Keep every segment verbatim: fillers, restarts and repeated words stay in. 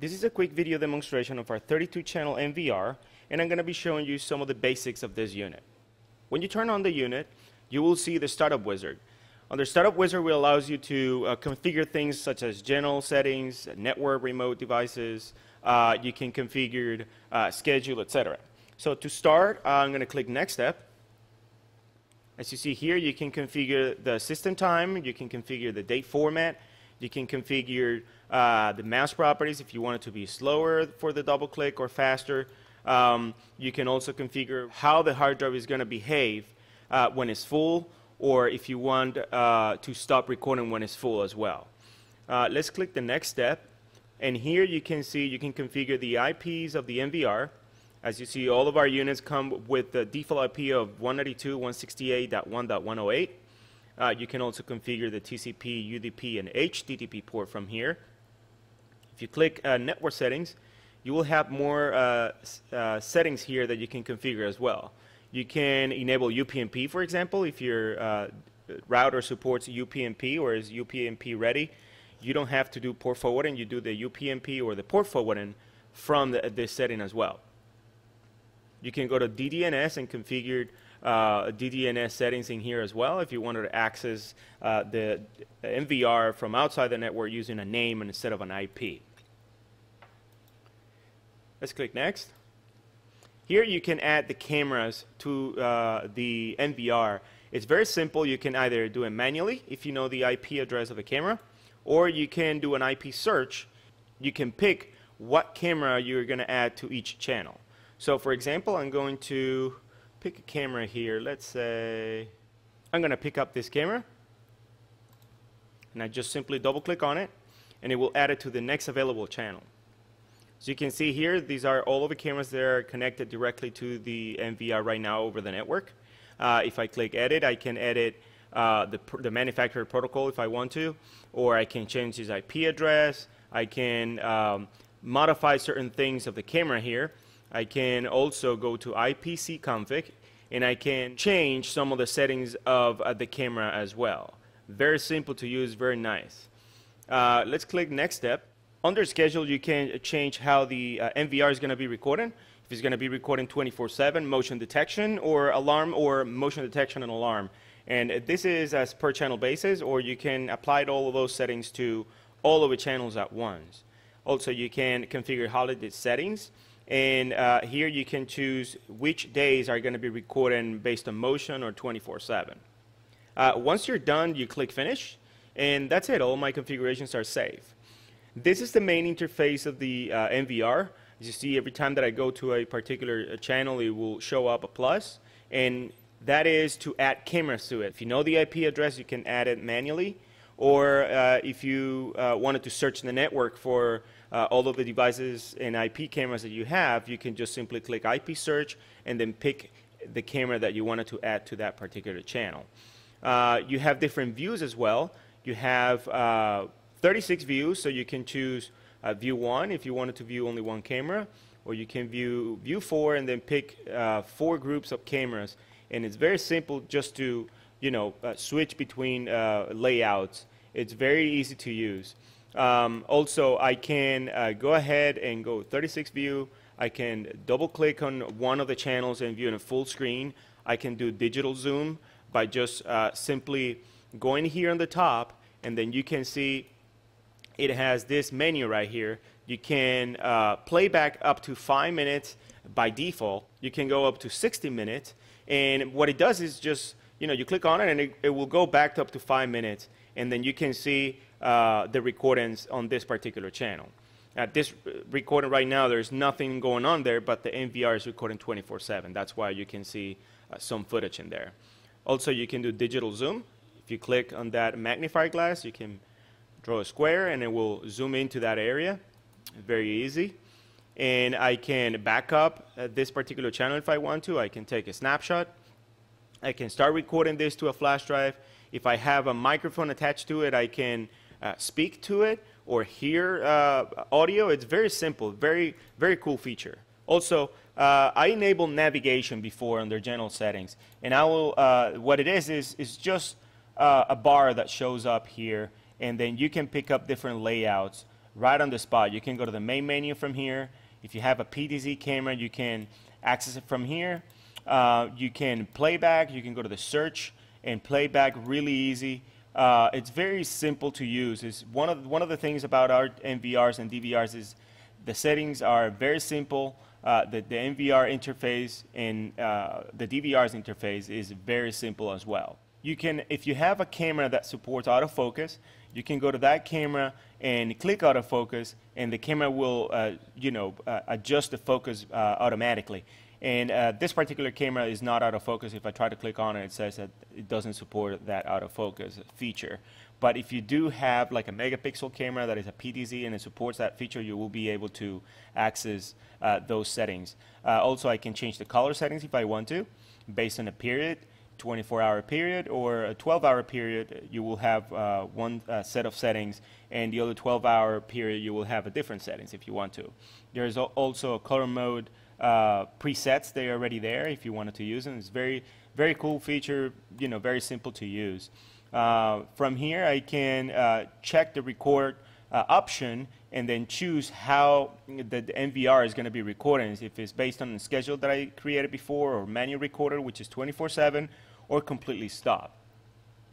This is a quick video demonstration of our thirty-two channel N V R, and I'm going to be showing you some of the basics of this unit. When you turn on the unit, you will see the Startup Wizard. Under Startup Wizard, it allows you to uh, configure things such as general settings, network, remote devices. Uh, you can configure uh, schedule, et cetera. So to start, uh, I'm going to click Next Step. As you see here, you can configure the system time, you can configure the date format, you can configure uh, the mouse properties if you want it to be slower for the double click or faster. Um, you can also configure how the hard drive is going to behave uh, when it's full, or if you want uh, to stop recording when it's full as well. Uh, let's click the next step, and here you can see you can configure the I Ps of the N V R. As you see, all of our units come with the default I P of one ninety-two dot one sixty-eight dot one dot one oh eight. Uh, you can also configure the T C P, U D P, and H T T P port from here. If you click uh, Network Settings, you will have more uh, uh, settings here that you can configure as well. You can enable U P n P, for example, if your uh, router supports U P n P or is U P n P ready. You don't have to do port forwarding, you do the U P n P or the port forwarding from the, this setting as well. You can go to D D N S and configure uh, D D N S settings in here as well if you wanted to access uh, the N V R from outside the network using a name instead of an I P. Let's click Next. Here you can add the cameras to uh, the N V R. It's very simple. You can either do it manually if you know the I P address of a camera, or you can do an I P search. You can pick what camera you're going to add to each channel. So, for example, I'm going to pick a camera here. Let's say I'm going to pick up this camera, and I just simply double-click on it, and it will add it to the next available channel. So you can see here, these are all of the cameras that are connected directly to the N V R right now over the network. Uh, if I click Edit, I can edit uh, the, pr the manufacturer protocol if I want to, or I can change his I P address. I can um, modify certain things of the camera here. I can also go to I P C config, and I can change some of the settings of uh, the camera as well. Very simple to use, very nice. Uh, let's click Next Step. Under Schedule, you can change how the uh, N V R is going to be recording. If it's going to be recording twenty-four seven, motion detection or alarm, or motion detection and alarm. And this is as per channel basis, or you can apply all of those settings to all of the channels at once. Also, you can configure holiday settings. And uh, here you can choose which days are going to be recording based on motion or twenty-four seven. Uh, once you're done, you click Finish, and that's it. All my configurations are saved. This is the main interface of the uh, N V R. As you see, every time that I go to a particular channel, it will show up a plus, and that is to add cameras to it. If you know the I P address, you can add it manually, or uh, if you uh, wanted to search the network for uh, all of the devices and I P cameras that you have, you can just simply click I P search and then pick the camera that you wanted to add to that particular channel. Uh, you have different views as well. You have uh, thirty-six views, so you can choose uh, view one if you wanted to view only one camera, or you can view view four and then pick uh, four groups of cameras. And it's very simple just to you know, uh, switch between uh, layouts. It's very easy to use. Um, also, I can uh, go ahead and go thirty-six view. I can double click on one of the channels and view in a full screen. I can do digital zoom by just uh, simply going here on the top, and then you can see it has this menu right here. You can uh, play back up to five minutes by default. You can go up to sixty minutes, and what it does is just You know, you click on it, and it, it will go back to up to five minutes, and then you can see uh, the recordings on this particular channel. At this recording right now, there's nothing going on there, but the N V R is recording twenty-four seven. That's why you can see uh, some footage in there. Also, you can do digital zoom. If you click on that magnifying glass, you can draw a square, and it will zoom into that area. Very easy. And I can back up uh, this particular channel if I want to. I can take a snapshot. I can start recording this to a flash drive. If I have a microphone attached to it, I can uh, speak to it or hear uh, audio. It's very simple, very, very cool feature. Also, uh, I enabled navigation before under general settings. And I will, uh, what it is, is, is just uh, a bar that shows up here. And then you can pick up different layouts right on the spot. You can go to the main menu from here. If you have a P D Z camera, you can access it from here. Uh, you can playback. You can go to the search and playback really easy. Uh, it's very simple to use. It's one of one of the things about our N V Rs and D V Rs is the settings are very simple. Uh, the, the N V R interface and uh, the D V R's interface is very simple as well. You can, if you have a camera that supports autofocus, you can go to that camera and click autofocus, and the camera will, uh, you know, uh, adjust the focus uh, automatically. And uh, this particular camera is not autofocus. If I try to click on it, it says that it doesn't support that autofocus feature. But if you do have like a megapixel camera that is a P D Z and it supports that feature, you will be able to access uh, those settings. Uh, also, I can change the color settings if I want to, based on a period, twenty-four hour period or a twelve hour period. You will have uh, one uh, set of settings, and the other twelve hour period you will have a different settings if you want to. There is also a color mode uh, presets. They are already there if you wanted to use them. It's very, very cool feature. You know, very simple to use. Uh, from here, I can uh, check the record uh, option and then choose how the, the N V R is going to be recording. If it's based on the schedule that I created before, or manual recorder, which is twenty-four seven, or completely stop.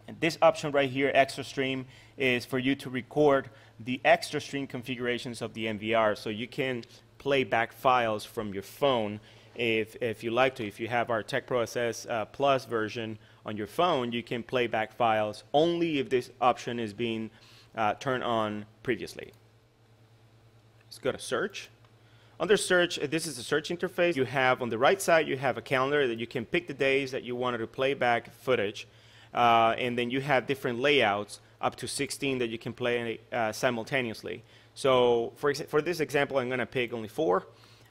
And this option right here, extra stream, is for you to record the extra stream configurations of the N V R, so you can play back files from your phone if, if you like to. If you have our TechPro S S uh, Plus version on your phone, you can play back files only if this option is being uh, turned on previously. Let's go to search. Under search, this is the search interface. You have on the right side, you have a calendar that you can pick the days that you wanted to play back footage. Uh, and then you have different layouts, up to sixteen that you can play uh, simultaneously. So for, ex for this example, I'm going to pick only four.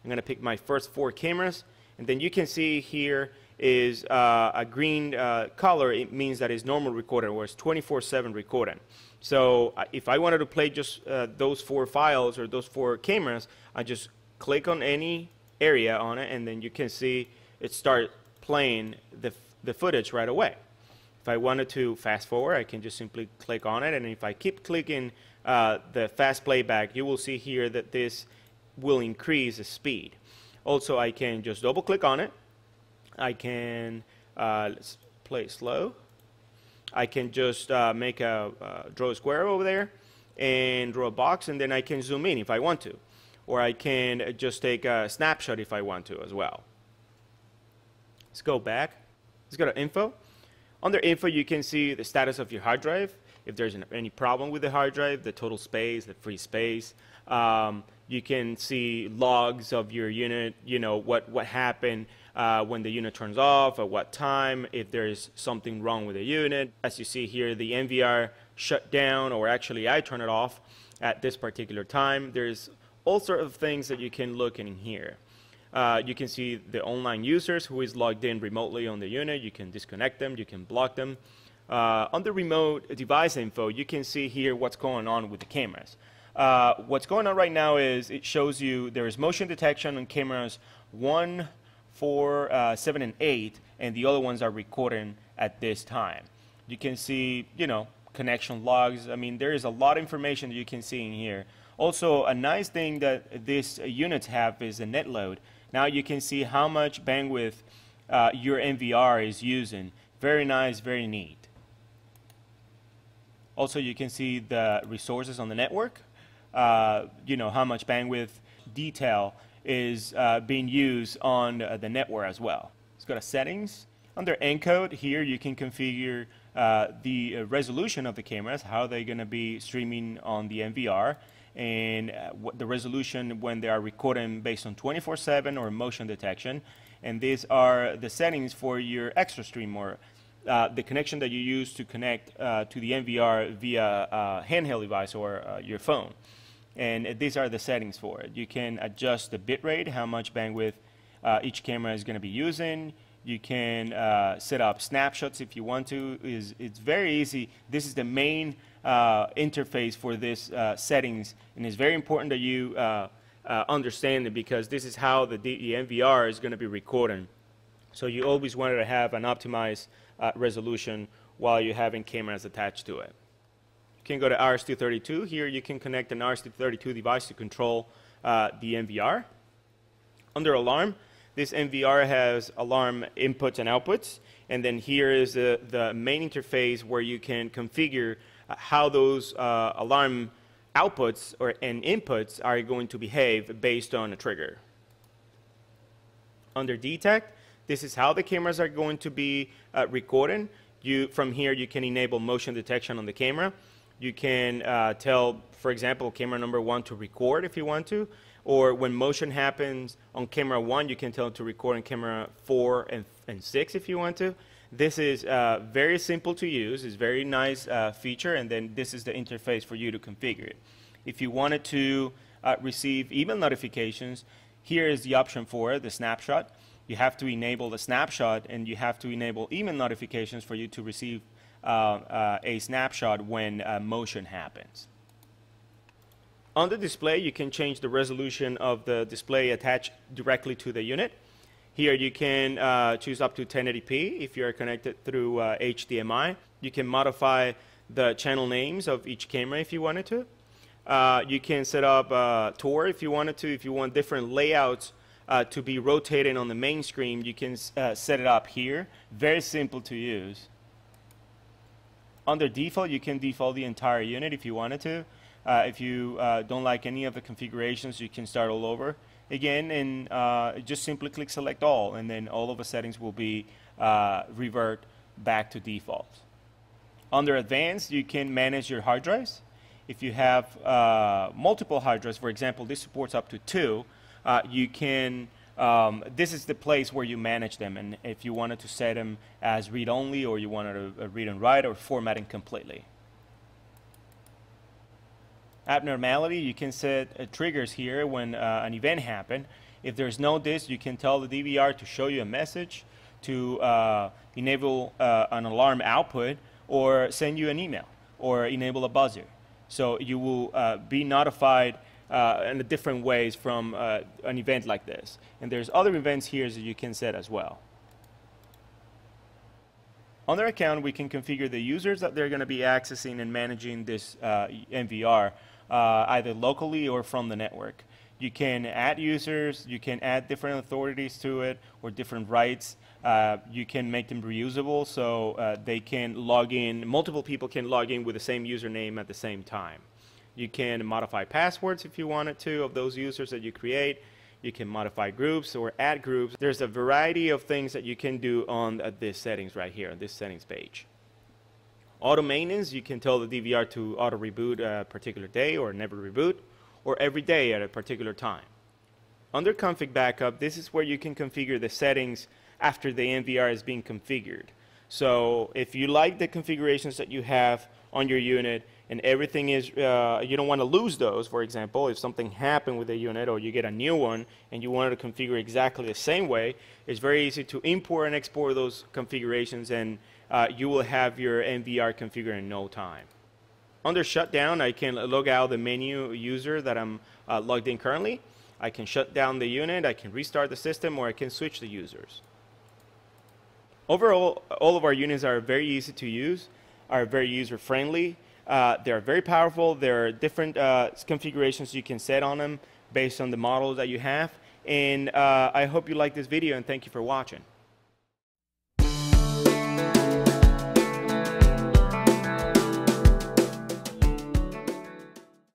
I'm going to pick my first four cameras. And then you can see here is uh, a green uh, color. It means that it's normal recording, or it's twenty-four seven recording. So uh, if I wanted to play just uh, those four files or those four cameras, I just click on any area on it, and then you can see it start playing the, f the footage right away. If I wanted to fast forward, I can just simply click on it, and if I keep clicking uh, the fast playback, you will see here that this will increase the speed. Also, I can just double click on it. I can uh, let's play slow. I can just uh, make a uh, draw a square over there and draw a box, and then I can zoom in if I want to, or I can just take a snapshot if I want to as well. Let's go back. Let's go to info. Under info, you can see the status of your hard drive. If there's an, any problem with the hard drive, the total space, the free space. Um, you can see logs of your unit, you know, what, what happened uh, when the unit turns off, at what time, if there's something wrong with the unit. As you see here, the N V R shut down, or actually I turn it off at this particular time. There's all sorts of things that you can look in here. Uh, you can see the online users who is logged in remotely on the unit. You can disconnect them, you can block them. Uh, on the remote device info, you can see here what's going on with the cameras. Uh, what's going on right now is it shows you there is motion detection on cameras one, four, uh, seven, and eight, and the other ones are recording at this time. You can see, you know, connection logs. I mean, there is a lot of information that you can see in here. Also, a nice thing that these uh, units have is a net load. Now you can see how much bandwidth uh, your N V R is using. Very nice, very neat. Also, you can see the resources on the network. Uh, you know, how much bandwidth detail is uh, being used on uh, the network as well. Let's go to settings. Under encode, here you can configure uh, the uh, resolution of the cameras, how they're going to be streaming on the N V R, and uh, what the resolution when they are recording based on twenty-four seven or motion detection. And these are the settings for your extra stream, or Uh, the connection that you use to connect uh, to the N V R via uh, handheld device or uh, your phone. And uh, these are the settings for it. You can adjust the bitrate, how much bandwidth uh, each camera is going to be using. You can uh, set up snapshots if you want to. It's, it's very easy. This is the main uh, interface for this uh, settings, and it's very important that you uh, uh, understand it, because this is how the, the N V R is going to be recording. So you always wanted to have an optimized Uh, resolution while you're having cameras attached to it. can go to R S two thirty-two. Here you can connect an R S two thirty-two device to control uh, the M V R. Under alarm, this M V R has alarm inputs and outputs. And then here is the, the main interface where you can configure uh, how those uh, alarm outputs or, and inputs are going to behave based on a trigger. Under detect, this is how the cameras are going to be uh, recording. You, from here, you can enable motion detection on the camera. You can uh, tell, for example, camera number one to record if you want to, or when motion happens on camera one, you can tell it to record on camera four and, and six if you want to. This is uh, very simple to use. It's a very nice uh, feature, and then this is the interface for you to configure it. If you wanted to uh, receive email notifications, here is the option for it, the snapshot. You have to enable the snapshot, and you have to enable email notifications for you to receive uh, uh, a snapshot when uh, motion happens. On the display, you can change the resolution of the display attached directly to the unit. Here you can uh, choose up to ten eighty p if you are connected through uh, H D M I. You can modify the channel names of each camera if you wanted to. Uh, you can set up uh, Tor if you wanted to. If you want different layouts uh, to be rotated on the main screen, you can uh, set it up here. Very simple to use. Under default, you can default the entire unit if you wanted to. Uh, if you uh, don't like any of the configurations, you can start all over again, and uh, just simply click select all, and then all of the settings will be uh, revert back to default. Under advanced, you can manage your hard drives. If you have uh, multiple hard drives, for example, this supports up to two, uh, you can, um, this is the place where you manage them, and if you wanted to set them as read-only, or you wanted to read and write, or formatting completely. Abnormality, you can set uh, triggers here when uh, an event happened. If there's no disk, you can tell the D V R to show you a message, to uh, enable uh, an alarm output, or send you an email, or enable a buzzer. So you will uh, be notified uh, in different ways from uh, an event like this. And there's other events here that you can set as well. On their account, we can configure the users that they're going to be accessing and managing this uh, M V R, uh, either locally or from the network. You can add users, you can add different authorities to it, or different rights. Uh, you can make them reusable, so uh, they can log in, multiple people can log in with the same username at the same time. You can modify passwords if you wanted to of those users that you create. You can modify groups or add groups. There's a variety of things that you can do on uh, this settings right here, on this settings page. Auto maintenance, you can tell the D V R to auto reboot a particular day, or never reboot, or every day at a particular time. Under config backup, this is where you can configure the settings after the M V R is being configured. So if you like the configurations that you have on your unit, and everything is, uh, you don't want to lose those, for example, if something happened with the unit or you get a new one and you wanted to configure exactly the same way, it's very easy to import and export those configurations, and uh, you will have your M V R configured in no time. Under shutdown, I can log out the menu user that I'm uh, logged in currently. I can shut down the unit, I can restart the system, or I can switch the users. Overall, all of our units are very easy to use, are very user-friendly. Uh, they're very powerful. There are different uh, configurations you can set on them based on the models that you have. And uh, I hope you like this video, and thank you for watching.